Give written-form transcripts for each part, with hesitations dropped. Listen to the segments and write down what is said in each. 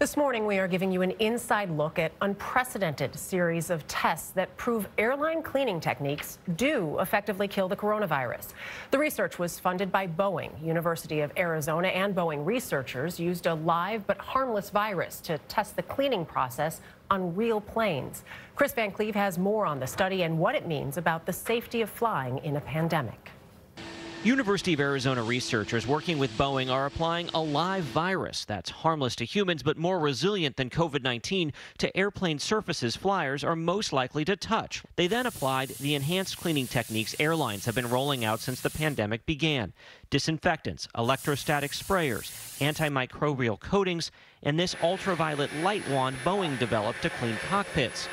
This morning, we are giving you an inside look at unprecedented series of tests that prove airline cleaning techniques do effectively kill the coronavirus. The research was funded by Boeing. University of Arizona and Boeing researchers used a live but harmless virus to test the cleaning process on real planes. Kris Van Cleave has more on the study and what it means about the safety of flying in a pandemic. University of Arizona researchers working with Boeing are applying a live virus that's harmless to humans but more resilient than COVID-19 to airplane surfaces flyers are most likely to touch. They then applied the enhanced cleaning techniques airlines have been rolling out since the pandemic began. Disinfectants, electrostatic sprayers, antimicrobial coatings, and this ultraviolet light wand Boeing developed to clean cockpits.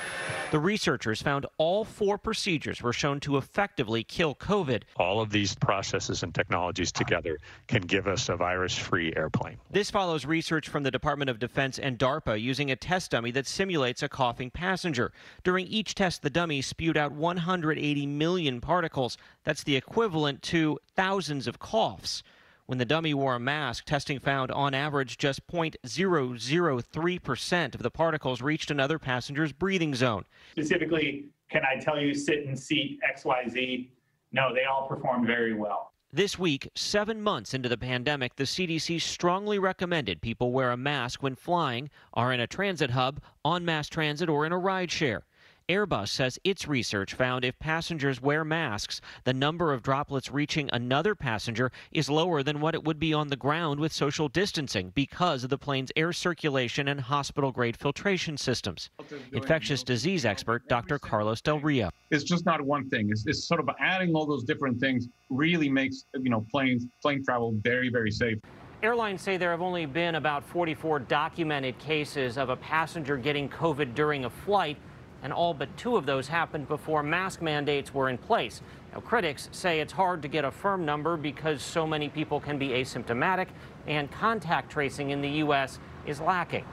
The researchers found all four procedures were shown to effectively kill COVID. All of these processes and technologies together can give us a virus-free airplane. This follows research from the Department of Defense and DARPA using a test dummy that simulates a coughing passenger. During each test, the dummy spewed out 180 million particles. That's the equivalent to thousands of coughs. When the dummy wore a mask, testing found on average just 0.003% of the particles reached another passenger's breathing zone. Specifically, can I tell you sit in seat XYZ? No, they all performed very well. This week, 7 months into the pandemic, the CDC strongly recommended people wear a mask when flying, are in a transit hub, on mass transit, or in a rideshare. Airbus says its research found if passengers wear masks, the number of droplets reaching another passenger is lower than what it would be on the ground with social distancing because of the plane's air circulation and hospital-grade filtration systems. Infectious disease expert Dr. Carlos Del Rio. It's just not one thing. It's sort of adding all those different things really makes, plane travel very, very safe. Airlines say there have only been about 44 documented cases of a passenger getting COVID during a flight, and all but two of those happened before mask mandates were in place. Now, critics say it's hard to get a firm number because so many people can be asymptomatic, and contact tracing in the U.S. is lacking.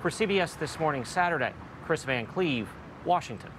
For CBS This Morning Saturday, Kris Van Cleave, Washington.